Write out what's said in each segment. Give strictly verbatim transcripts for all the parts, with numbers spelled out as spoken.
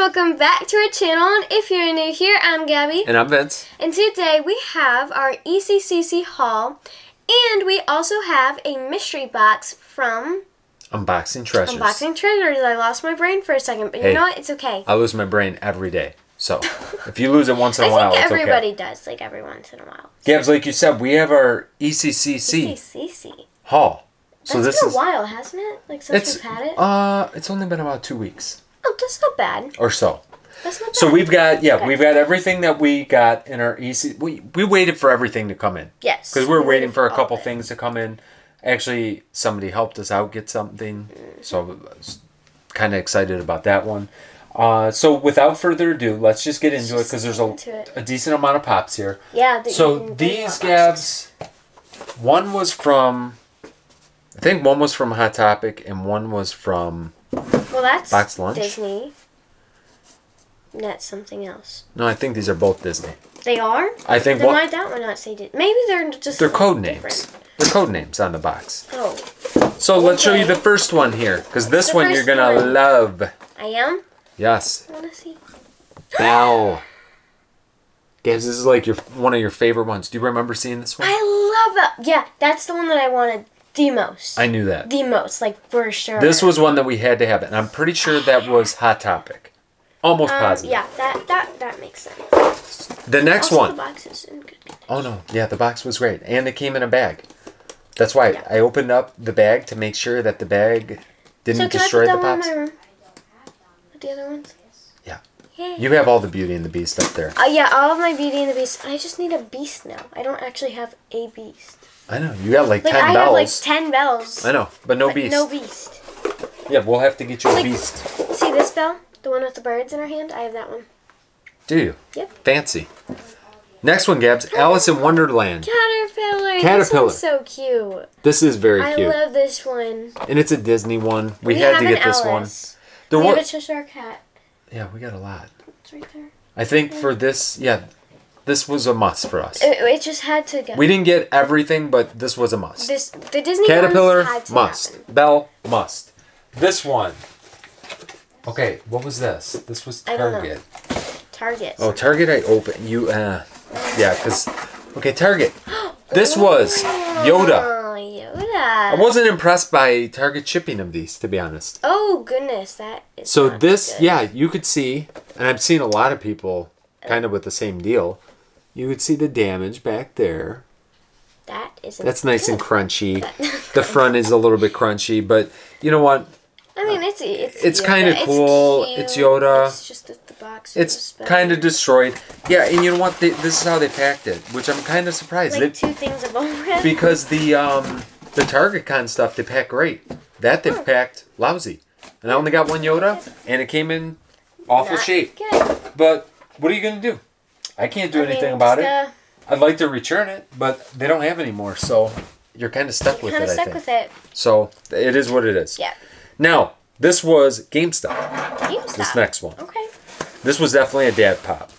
welcome back to our channel, and if you're new here, I'm Gabby. And I'm Vince. And today we have our E C C C haul, and we also have a mystery box from... Unboxing Treasures. Unboxing Treasures. I lost my brain for a second, but hey, you know what? It's okay. I lose my brain every day, so if you lose it once in a while, it's okay. I think everybody does, like every once in a while. So. Gabs, like you said, we have our E C C C, E C C C. haul. So That's this been a is, while, hasn't it? Like since we've had it? Uh, it's only been about two weeks. Oh, that's not bad. Or so. That's not bad. So we've got, yeah, okay. we've got everything that we got in our E C C. We, we waited for everything to come in. Yes. Because we we're waiting for a couple things to come in. Actually, somebody helped us out get something. Mm-hmm. So I was kind of excited about that one. Uh, so without further ado, let's just get let's into just it because there's a, a decent amount of pops here. Yeah. The, so these Gabs, one was from... I think one was from Hot Topic and one was from well, that's Box Lunch. Disney. That's something else. No, I think these are both Disney. They are? I think then one... why that one not say Disney? Maybe they're just They're code names. Different. They're code names on the box. Oh. So okay. let's show you the first one here, because this one you're going to love. I am? Yes. I want to see. Wow. Gabs, this is like your one of your favorite ones. Do you remember seeing this one? I love that. Yeah, that's the one that I wanted. The most. I knew that. The most, like for sure. This was one that we had to have, and I'm pretty sure that was Hot Topic. Almost um, positive. Yeah, that, that, that makes sense. The next also, one. The box is in good condition. Oh no, yeah, the box was great. And it came in a bag. That's why yeah. I opened up the bag to make sure that the bag didn't so can destroy I put the pops. In my room? With the other ones? Yeah. Yay. You have all the Beauty and the Beast up there. Uh, yeah, all of my Beauty and the Beast. I just need a beast now. I don't actually have a beast. I know. You got like, like ten I bells. I have like ten bells. I know, but no but beast. No beast. Yeah, we'll have to get you like, a beast. See this bell? The one with the birds in her hand? I have that one. Do you? Yep. Fancy. Next one, Gabs. Oh. Alice in Wonderland. Caterpillar. Caterpillar. This one's so cute. This is very I cute. I love this one. And it's a Disney one. We, we had to get this Alice. one. The we one... have a Cheshire Cat. Yeah, we got a lot. It's right there. I think yeah. for this, yeah... This was a must for us. It, it just had to go. We didn't get everything, but this was a must. This the Disney Caterpillar had to must. Happen. Bell must. This one. Okay, what was this? This was Target. I don't know. Target. Oh, Target! I opened you. Uh, yeah, because okay, Target. This was Yoda. Oh, Yoda. I wasn't impressed by Target shipping of these, to be honest. Oh goodness, that is. So not this, good. yeah, you could see, and I've seen a lot of people kind of with the same deal. You would see the damage back there. That isn't That's nice good. and crunchy. The front is a little bit crunchy, but you know what? I mean, it's it's, it's kind of cool. It's, it's Yoda. It's just that the box It's kind of destroyed. Yeah, and you know what? They, this is how they packed it, which I'm kind of surprised. Like it, two things of all Because the um the TargetCon stuff, they pack great. That they oh. packed lousy. And I only got one Yoda, and it came in awful Not shape. Good. But what are you going to do? I can't do I anything mean, about it. Uh, I'd like to return it, but they don't have any more, so you're kind of stuck with it, stuck I think. With it. So it is what it is. Yeah. Now, this was GameStop. GameStop. This next one. Okay. This was definitely a dad pop.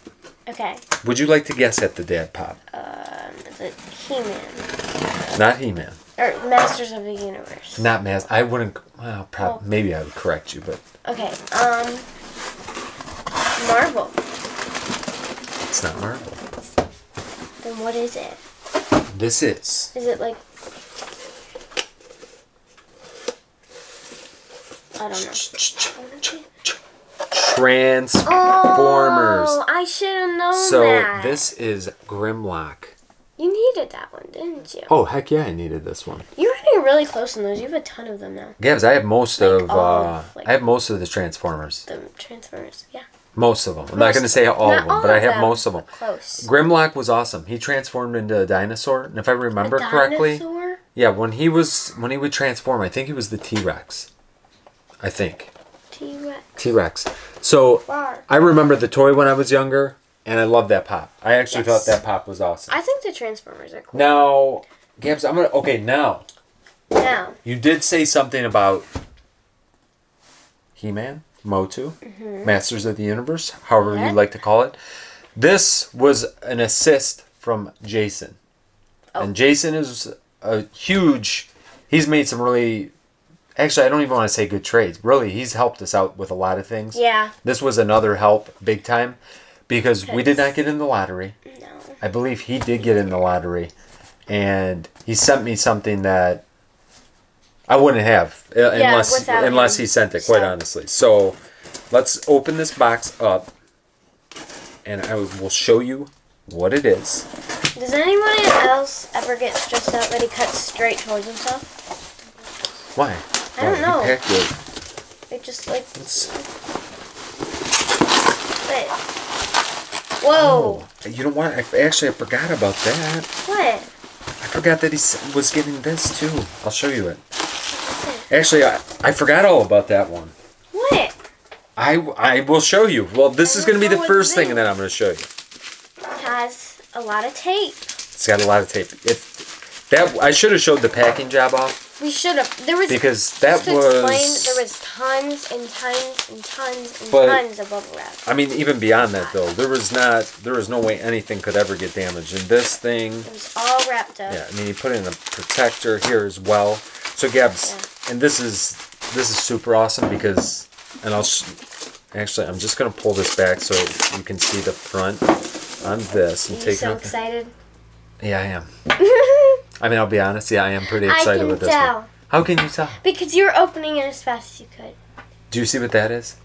Okay. Would you like to guess at the dad pop? Um, is it He-Man? Not He-Man. Or Masters of the Universe. Not Masters. I wouldn't, well, probably, oh. maybe I would correct you, but. Okay. Um, Marvel. It's not Marvel. Then what is it? This is. Is it like... I don't know. Transformers. Oh, I should have known so that. So this is Grimlock. You needed that one, didn't you? Oh, heck yeah, I needed this one. You're getting really close on those. You have a ton of them now. Gabs, I have most like of... Uh, of like I have most of the Transformers. The Transformers, yeah. Most of them. I'm most not going to say all of them, all but of I have them. most of them. Close. Grimlock was awesome. He transformed into a dinosaur, and if I remember a correctly, dinosaur? yeah, when he was when he would transform, I think he was the T Rex. I think. T Rex. T Rex. So Bar. I remember the toy when I was younger, and I loved that pop. I actually yes. thought that pop was awesome. I think the Transformers are cool. Now, Gabs, I'm gonna okay now. Now. You did say something about He-Man. Motu, mm-hmm. Masters of the Universe, however yeah. you like to call it. This was an assist from Jason. Oh. And Jason is a huge... He's made some really Actually, I don't even want to say good trades. Really, he's helped us out with a lot of things. Yeah. This was another help, big time, because we did not get in the lottery. No. I believe he did get in the lottery, and he sent me something that I wouldn't have yeah, unless unless him. he sent it. Quite so. honestly. So, let's open this box up, and I will show you what it is. Does anyone else ever get stressed out that he cuts straight towards himself? Why? I don't know. It just like. Let's... But... Whoa! Oh, you know what? I, actually, I forgot about that. What? I forgot that he was getting this too. I'll show you it. Actually, I I forgot all about that one. What? I I will show you. Well, this is going to be the first thing, and then I'm going to show you. It has a lot of tape. It's got a lot of tape. If that I should have showed the packing job off. We should have. There was because that was. Explain, there was tons and tons and tons and but, tons of bubble wrap. I mean, even beyond that though, there was not. There was no way anything could ever get damaged. And this thing. It was all wrapped up. Yeah, I mean, you put in a protector here as well. So Gabs, yeah. and this is this is super awesome because, and I'll actually I'm just gonna pull this back so you can see the front on this. And Are you take so excited? The, yeah, I am. I mean, I'll be honest. Yeah, I am pretty excited with this one. I can tell. How can you tell? Because you were opening it as fast as you could. Do you see what that is?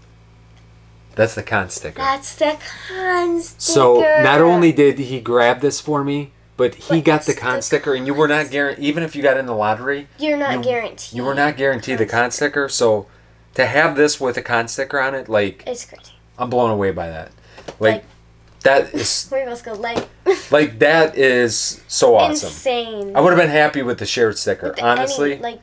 That's the con sticker. That's the con sticker. So not only did he grab this for me, but he but got the con the sticker, con and you were not guaranteed. Even if you got in the lottery, you're not you, guaranteed. You were not guaranteed the con sticker. So to have this with a con sticker on it, like it's crazy. I'm blown away by that. Like. like That is We're supposed to go like like that is so awesome. Insane. I would have been happy with the shared sticker, the, honestly. Any, like,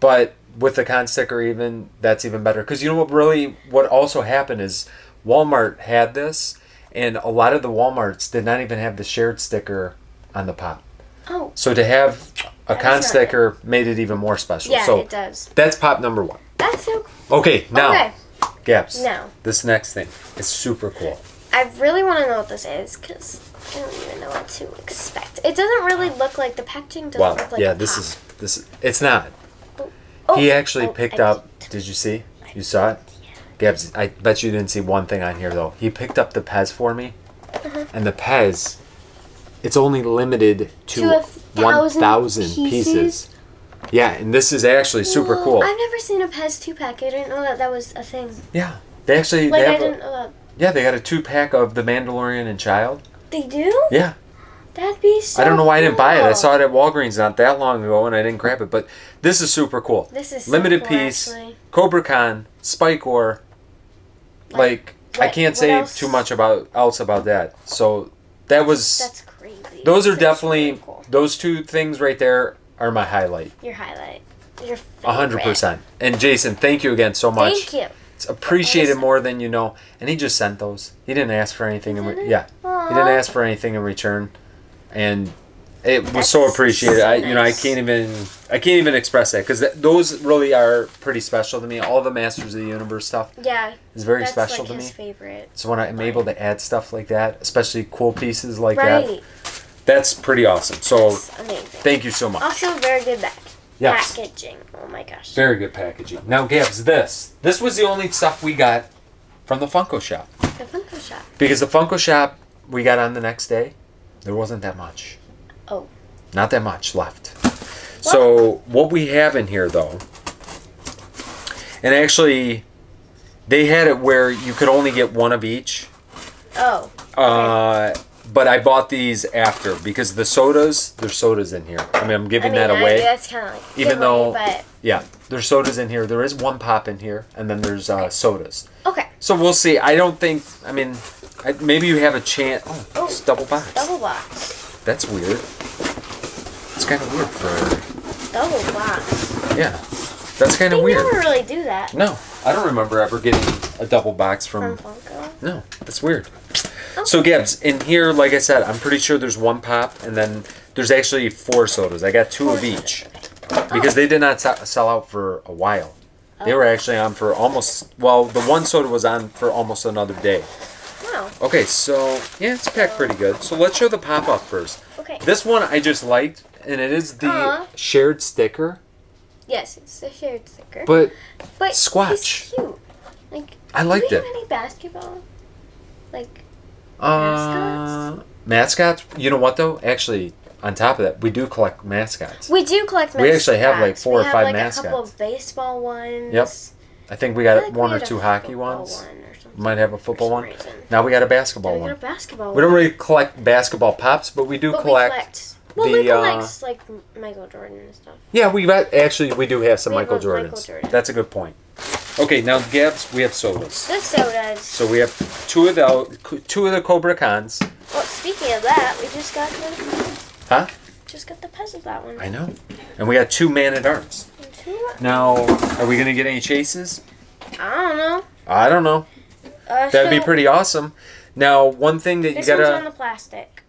but with the con sticker, even that's even better. Because you know what? Really, what also happened is Walmart had this, and a lot of the Walmarts did not even have the shared sticker on the pop. Oh. So to have a con sticker good. made it even more special. Yeah, so it does. That's pop number one. That's so cool. Okay, now, okay. Gaps. Now, this next thing is super cool. I really want to know what this is because I don't even know what to expect. It doesn't really look like the packaging doesn't wow. look like. Yeah, this is this. Is, it's not. Oh, oh, he actually oh, picked I up. Did, did you see? You saw it. Yeah. Gabs, I bet you didn't see one thing on here though. He picked up the Pez for me, uh-huh. and the Pez, it's only limited to, to one thousand pieces. pieces. Yeah, and this is actually super Whoa, cool. I've never seen a Pez two pack. I didn't know that that was a thing. Yeah, they actually. Like they have I didn't a, know that. Yeah, they got a two-pack of the Mandalorian and Child. They do? Yeah. That'd be so I don't know why I didn't buy it. I saw it at Walgreens not that long ago, and I didn't grab it. But this is super cool. This is Limited so cool, piece, actually. Cobra Khan, Spike War. Like, like I can't say else? too much about else about that. So that was... That's crazy. Those are definitely... Really cool. Those two things right there are my highlight. Your highlight. Your favorite. one hundred percent. And Jason, thank you again so much. Thank you. It's appreciated more than you know, and he just sent those. He didn't ask for anything. In re yeah, Aww. he didn't ask for anything in return, and it That's was so appreciated. So nice. I, you know, I can't even, I can't even express that because th those really are pretty special to me. All the Masters of the Universe stuff, yeah, is very That's special like to his me. Favorite. So when I'm able to add stuff like that, especially cool pieces like right. that, that's pretty awesome. So thank you so much. Also, very good back. Yes. Packaging. Oh my gosh. Very good packaging. Now, Gabs, this. This was the only stuff we got from the Funko Shop. The Funko Shop. Because the Funko Shop we got on the next day, there wasn't that much. Oh. Not that much left. What? So, what we have in here, though, and actually, they had it where you could only get one of each. Oh. Okay. Uh... But I bought these after because the sodas, there's sodas in here. I mean, I'm giving I mean, that away. I, that's kind of like even though, but... yeah, there's sodas in here. There is one pop in here, and then there's uh, okay. sodas. Okay. So we'll see. I don't think. I mean, I, maybe you have a chance. Oh, oh, it's double box. Double box. That's weird. It's kind of weird for. Double box. Yeah, that's kind of weird. They never really do that. No, I don't remember ever getting a double box from. From Funko? No, that's weird. So, Gabs, in here, like I said, I'm pretty sure there's one pop, and then there's actually four sodas. I got two four of each sodas. because oh. they did not sell out for a while. Oh. They were actually on for almost, well, the one soda was on for almost another day. Wow. Okay, so, yeah, it's packed pretty good. So, let's show the pop up first. Okay. This one I just liked, and it is the Aww. shared sticker. Yes, it's a shared sticker. But, but Squatch. He's cute. Like, I liked do we it. Have any basketball? Like, mascots? Uh, mascots? You know what, though? Actually, on top of that, we do collect mascots. We do collect mascots. We actually have, like, four we or five like mascots. We have, like, a couple of baseball ones. Yep. I think we got like one we or two hockey ones. One or might have a football one. Reason. Now we got a basketball now one. We got a basketball we don't really collect basketball pops, but we do but collect... We collect Well, the, Michael uh, likes, like, Michael Jordan and stuff. Yeah, we got, actually, we do have some we Michael Jordans. Michael Jordan. That's a good point. Okay, now, Gabs, we have sodas. The sodas. So we have two of the, two of the Cobra Khans. Well, speaking of that, we just got the... Huh? Just got the Pez of that one. I know. And we got two Man at Arms. And two... Now, are we going to get any chases? I don't know. I don't know. Uh, That'd so be pretty awesome. Now, one thing that you got to... This one's on the plastic.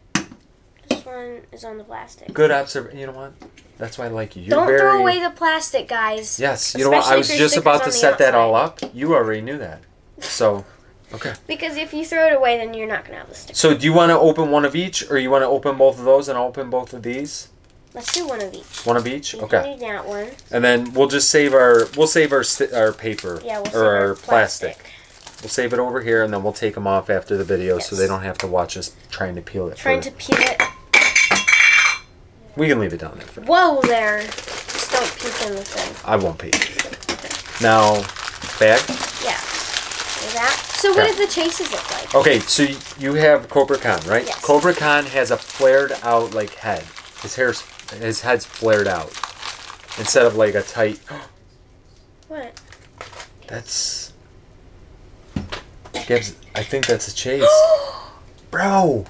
One is on the plastic. Good observation. You know what? That's why I like you. You're Don't very... throw away the plastic, guys. Yes. You Especially know what? I was just about to set outside. that all up. You already knew that. So, okay. Because if you throw it away, then you're not going to have the sticker. So, do you want to open one of each, or you want to open both of those and I'll open both of these? Let's do one of each. One of each? You okay. Can do that one. And then we'll just save our we'll save our our paper yeah, we'll or save our, our plastic. plastic. We'll save it over here, and then we'll take them off after the video, yes. so they don't have to watch us trying to peel it. Trying further. to peel it. We can leave it down there for now. Whoa there. Just don't peek in the thing. I won't peek. Okay. Now, bag? Yeah. That. So what do the chases look like? Okay, so you have Cobra Khan, right? Yes. Cobra Khan has a flared out, like, head. His hair's, his head's flared out. Instead of, like, a tight... What? That's... Gibbs, I think that's a chase. Bro!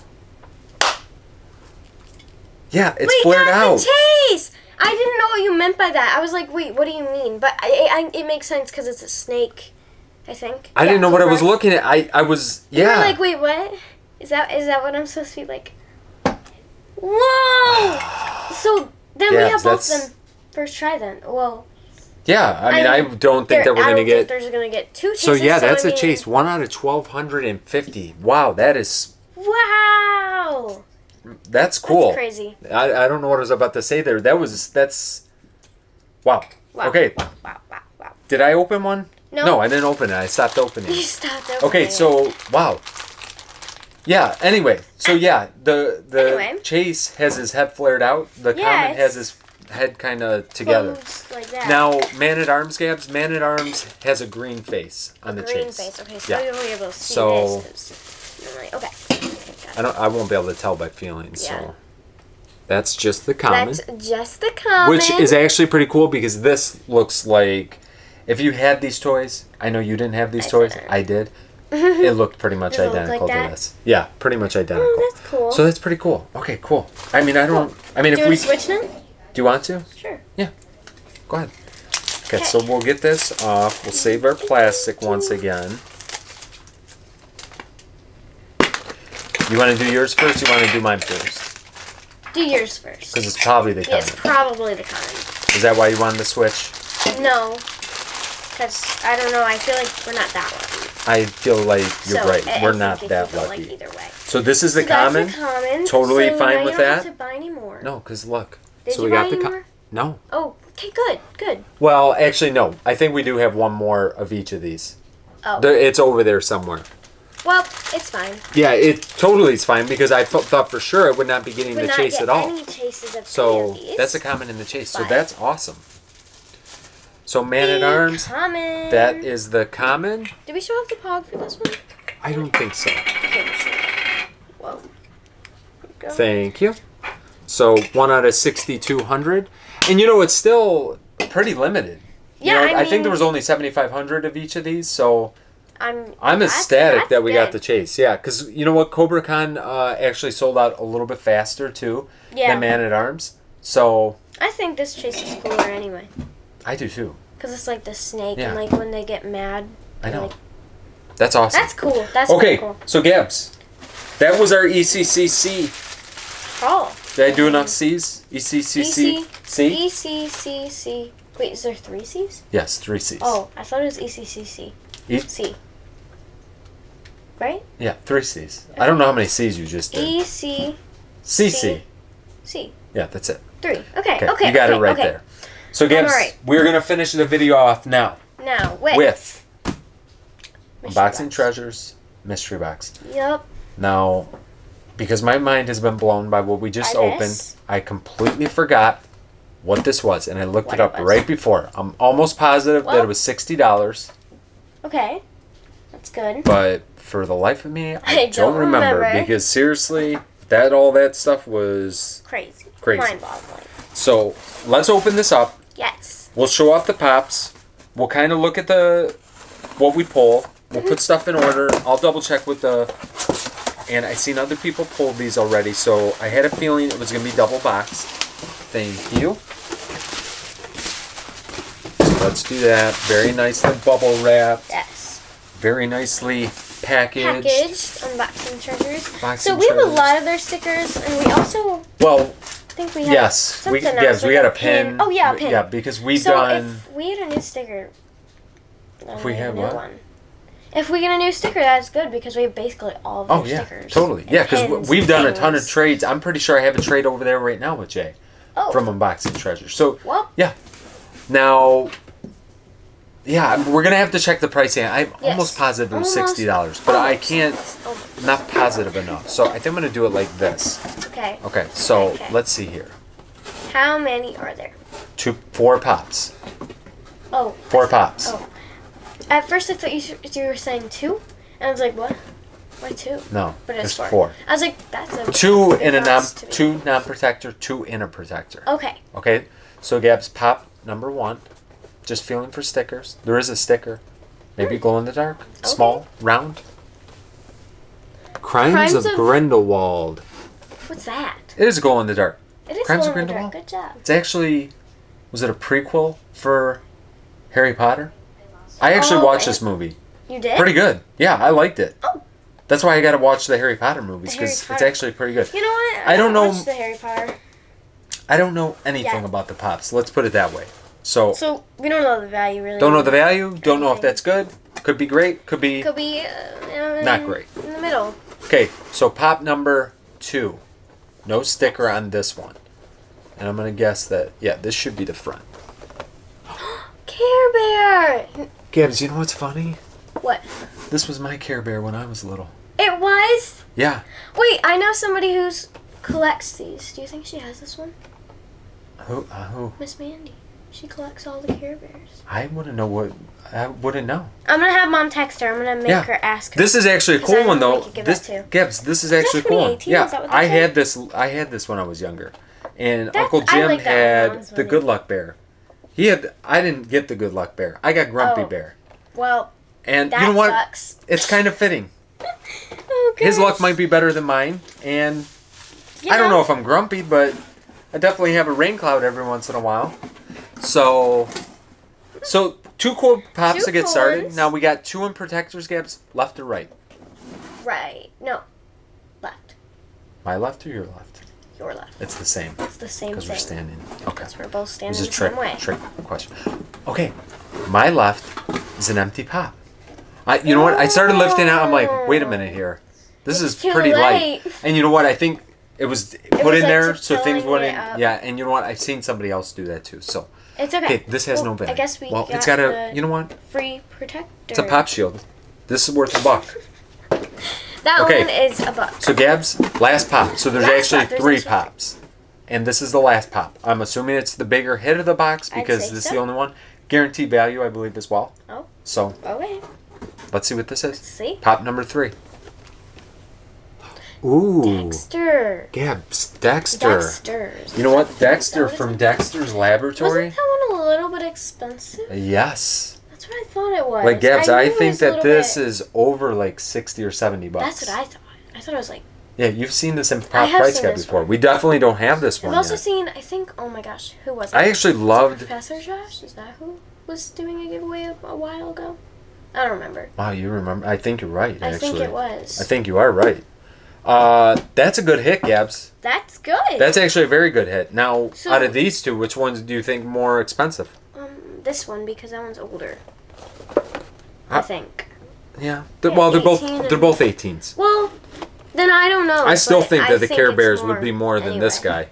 Yeah, it's we flared got out. The chase! I didn't know what you meant by that. I was like, wait, what do you mean? But I, I, it makes sense because it's a snake, I think. I yeah, didn't know what I was looking at. I, I was, yeah. You were like, wait, what? Is that is that what I'm supposed to be like? Whoa! So then yeah, we have both of them first try then. Well. Yeah, I mean, I, mean, I don't think that we're going to get. There's going to get two chases. So yeah, that's so, a mean, chase. One out of twelve fifty. Wow, that is. Wow. That's cool. That's crazy. I, I don't know what I was about to say there. That was, that's, wow. wow. Okay. Wow, wow, wow, wow. Did I open one? No. No, I didn't open it. I stopped opening it. You stopped opening Okay, so, wow. Yeah, anyway. So, yeah, the the anyway. chase has his head flared out. The yeah, comet has his head kind of together. Like that. Now, Man-at-Arms, Gabs, Man-at-Arms has a green face on a the green chase. green face. Okay, so yeah. we won't be able to see so, this. Really, okay. I don't. I won't be able to tell by feeling. Yeah. So that's just the common. That's just the common. Which is actually pretty cool because this looks like if you had these toys. I know you didn't have these I toys. Didn't. I did. It looked pretty much Does identical like to this. Yeah, pretty much identical. Oh, that's cool. So that's pretty cool. Okay, cool. I mean, I don't. I mean, do if we switch them. Do you want to? Sure. Yeah. Go ahead. Okay, okay. So we'll get this off. We'll save our plastic once again. You want to do yours first, or you want to do mine first? Do yours first. Because it's probably the kind. It's probably the kind. Is that why you wanted to switch? No. Because, I don't know, I feel like we're not that lucky. I feel like you're so, right. I, we're I not that lucky. Like either way. So this is the so common. That's the common. Totally so fine with that. You don't have to buy any more. No, because look. Did so you we buy got any the more? No. Oh, okay, good, good. Well, actually, no. I think we do have one more of each of these. Oh. They're, it's over there somewhere. Well, it's fine. Yeah, it totally is fine because I thought for sure I would not be getting would the chase at all. Any chases of so any of these, that's a common in the chase. So that's awesome. So Man at Arms. Common. That is the common. Did we show off the pog for this one? I don't think so. Okay, whoa. Go. Thank you. So one out of sixty-two hundred, and you know it's still pretty limited. Yeah, you know, I, I mean, think there was only seventy-five hundred of each of these. So. I'm, I'm ecstatic that's, that's that we good. got the chase. Yeah, because you know what? Cobra Khan uh, actually sold out a little bit faster, too, yeah. than Man at Arms. So I think this chase is cooler anyway. I do, too. Because it's like the snake yeah. and like when they get mad. I know. Like, that's awesome. That's cool. That's okay, cool. So, Gabs, that was our E C C C. Oh. Did I do enough C's? E C C C. C? E C C C. Wait, is there three C's? Yes, three C's. Oh, I thought it was E C C C. E C. Right? Yeah, three C's. Okay. I don't know how many C's you just did. E C C C. C. Yeah, that's it. Three. Okay, okay. okay you got okay, it right okay. there. So, Gabs, right. we're going to finish the video off now. Now, with. With. Unboxing Treasures Mystery Box. Yep. Now, because my mind has been blown by what we just I opened, guess. I completely forgot what this was. And I looked what it up it right before. I'm almost positive well, that it was sixty dollars. Okay. That's good. But for the life of me, I, I don't, don't remember, remember. Because seriously, that all that stuff was... Crazy. Crazy. Mind-boggling. So, let's open this up. Yes. We'll show off the pops. We'll kind of look at the... what we pull. We'll put stuff in order. I'll double check with the... And I've seen other people pull these already, so I had a feeling it was going to be double boxed. Thank you. So let's do that. Very nicely bubble wrapped. Yes. Very nicely packaged. Packaged. Unboxing Treasures. Unboxing so we have treasures. a lot of their stickers, and we also... Well... I think we have yes, something we, else. Yes, like we got a pin. pin. Oh, yeah, a pin. Yeah, because we've so done... if we had a new sticker... If we had what? One. If we get a new sticker, that's good, because we have basically all of the oh, yeah, stickers. Oh, totally. Yeah, because we've done things. a ton of trades. I'm pretty sure I have a trade over there right now with Jay oh. from Unboxing Treasures. So, well, yeah. Now, yeah, we're going to have to check the pricing. I'm yes. almost positive it was sixty dollars, almost. but I can't... Almost. Not positive enough. So I think I'm going to do it like this. Okay. Okay, so okay. let's see here. How many are there? Two, four pops. Oh. Four pops. Oh. At first, I thought you, you were saying two, and I was like, "What? Why two?" No, but it's four. four. I was like, "That's a two in a non two non protector, two in a protector." Okay. Okay. So, Gabs, pop number one. Just feeling for stickers. There is a sticker, maybe mm. glow in the dark, okay. small, round. Crimes, Crimes of, of Grindelwald. What's that? It is glow in the dark. It is Crimes glow in the dark. Good job. It's actually, was it a prequel for Harry Potter? I actually oh, watched okay. this movie. You did? Pretty good. Yeah, I liked it. Oh. That's why I got to watch the Harry Potter movies, because it's actually pretty good. You know what? I, I don't know. the Harry Potter. I don't know anything yeah. about the pops. Let's put it that way. So. So we don't know the value really. Don't know the value. Don't anything. know if that's good. Could be great. Could be. Could be. Uh, in, not great. In the middle. Okay, so pop number two. No sticker on this one, and I'm gonna guess that yeah, this should be the front. Care Bear. Gabs, you know what's funny? What? This was my Care Bear when I was little. It was? Yeah. Wait, I know somebody who collects these. Do you think she has this one? Who? Uh, who? Miss Mandy. She collects all the Care Bears. I wouldn't know what... I wouldn't know. I'm going to have Mom text her. I'm going to make yeah. her ask her. This is actually a cool one, though. This, Gabs, this is actually is cool. Yeah, I had, had this, I had this when I was younger. And That's, Uncle Jim like had the Good Luck Bear. He had. I didn't get the Good Luck Bear. I got Grumpy oh, Bear. Well, and that you know what? Sucks. It's kind of fitting. oh, His luck might be better than mine, and you I know. don't know if I'm grumpy, but I definitely have a rain cloud every once in a while. So, so two cool pops two to get cool started. Ones. Now we got two in protectors, Gabs, left or right? Right. No, left. My left or your left? Your left. It's the same. It's the same thing. Because we're standing. Okay. Because we're both standing the same way. Trick question. Okay. My left is an empty pop. I, you know what? I started lifting out. I'm like, wait a minute here. This is pretty light. And you know what? I think it was put in there so things wouldn't. Yeah. And you know what? I've seen somebody else do that too. So. It's okay. This has no value. I guess we got it's got a. You know what? Free protector. It's a pop shield. This is worth a buck. That okay. one is a buck. So, Gabs, last pop. So, there's last actually there's three actually. pops. And this is the last pop. I'm assuming it's the bigger hit of the box because this so. is the only one. Guaranteed value, I believe, as well. Oh. So, okay. Let's see what this is. Let's see. Pop number three. Ooh. Dexter. Gabs, Dexter. Dexter's. You know what? Dexter from Dexter's Laboratory. Wasn't that one a little bit expensive? Yes. That's what I thought it was. Like, Gabs, I, I think that this bit... is over, like, sixty or seventy bucks. That's what I thought. I thought it was, like... Yeah, you've seen this in Pop Price Guide before. One. We definitely don't have this I've one I've also yet. seen, I think... Oh, my gosh. Who was it? I actually was loved... Professor Josh? Is that who was doing a giveaway a, a while ago? I don't remember. Wow, you remember? I think you're right, actually. I think it was. I think you are right. Uh, that's a good hit, Gabs. That's good. That's actually a very good hit. Now, so, out of these two, which ones do you think more expensive? Um, this one, because that one's older. I think. Yeah. They're, well, they're both they're both eighteens. Well, then I don't know. I still think that I the think Care Bears would be more than anyway. this guy.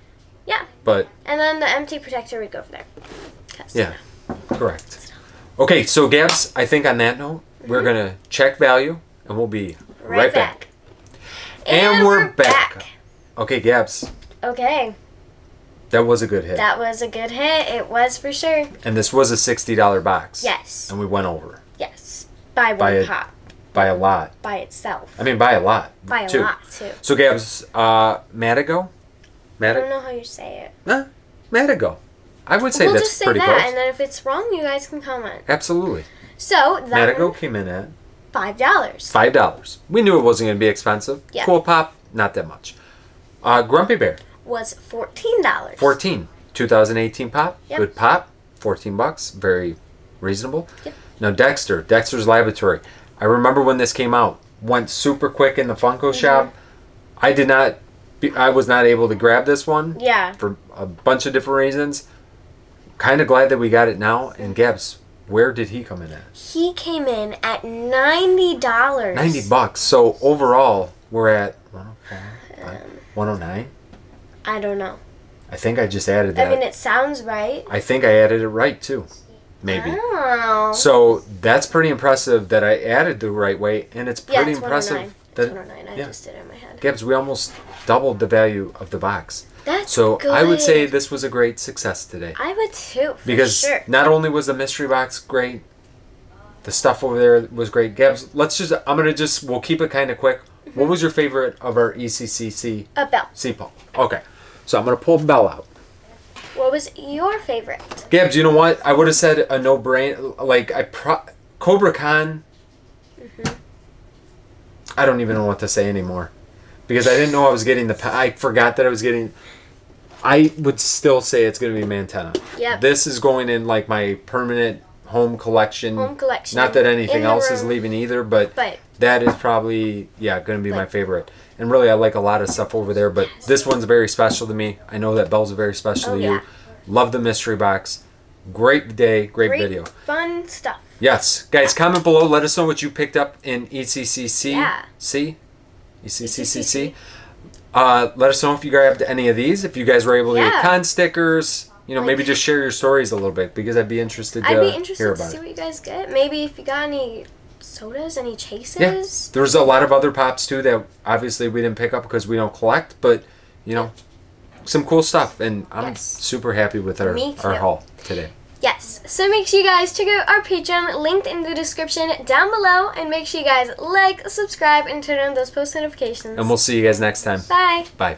Yeah. But. And then the empty protector would go over there. Cause yeah, correct. Okay, so Gabs, I think on that note, we're going to check value, and we'll be right, right back. back. And, and we're back. back. Okay, Gabs. Okay. That was a good hit. That was a good hit. It was for sure. And this was a sixty dollar box. Yes. And we went over. Yes. By one by pop. A, by a lot. By itself. I mean, by a lot. By too. a lot, too. So, Gabs, uh, Madigo? Madi I don't know how you say it. Huh? Madigo. I would say we'll that's pretty close. We'll just say that, close. and then if it's wrong, you guys can comment. Absolutely. So, that Madigo came in at five dollars. five dollars. We knew it wasn't going to be expensive. Yeah. Cool Pop, not that much. Uh, Grumpy Bear. Was fourteen dollars. fourteen. two thousand eighteen pop. Yep. Good pop. fourteen bucks. Very reasonable. Yep. Now, Dexter. Dexter's Laboratory. I remember when this came out. Went super quick in the Funko mm-hmm. shop. I did not... Be, I was not able to grab this one. Yeah. For a bunch of different reasons. Kind of glad that we got it now. And Gabs, where did he come in at? He came in at ninety dollars. ninety bucks. So overall, we're at one oh five, one oh nine. I don't know. I think I just added that. I mean, it sounds right. I think I added it right too. Maybe. I don't know. So that's pretty impressive that I added the right way, and it's pretty yeah, it's impressive that it's one oh nine. I yeah. just did it in my head. Gabs, we almost doubled the value of the box. That's so good. I would say this was a great success today. I would too, for because sure. not only was the mystery box great, the stuff over there was great. Gabs, let's just, I'm going to just, we'll keep it kind of quick. Mm-hmm. What was your favorite of our E C C C? A Bell. C-Pall. Okay. So I'm going to pull Bell out. What was your favorite? Gabs, you know what? I would have said a no-brainer. Like, I pro Cobra Khan. Mm-hmm. I don't even know what to say anymore. Because I didn't know I was getting the... I forgot that I was getting... I would still say it's going to be Mantena. Yeah. This is going in like my permanent home collection. Home collection. Not that anything else room. is leaving either, but, but that is probably, yeah, going to be but. my favorite. And really, I like a lot of stuff over there, but yes. this one's very special to me. I know that Bell's very special oh, to you. Yeah. Love the mystery box. Great day. Great, great video. Fun stuff. Yes. Guys, comment below. Let us know what you picked up in E C C C. Yeah. See? E C C C C. Uh, let us know if you grabbed any of these. If you guys were able to yeah. get con stickers, you know, like, maybe just share your stories a little bit because I'd be interested to hear about it. I'd be interested to see what you guys get. Maybe if you got any sodas, any chases. Yeah. There's a lot of other pops too that obviously we didn't pick up because we don't collect, but you know, some cool stuff. And I'm yes. super happy with our, our haul today. Yes, so make sure you guys check out our Patreon linked in the description down below, and make sure you guys like, subscribe, and turn on those post notifications. And we'll see you guys next time. Bye. Bye.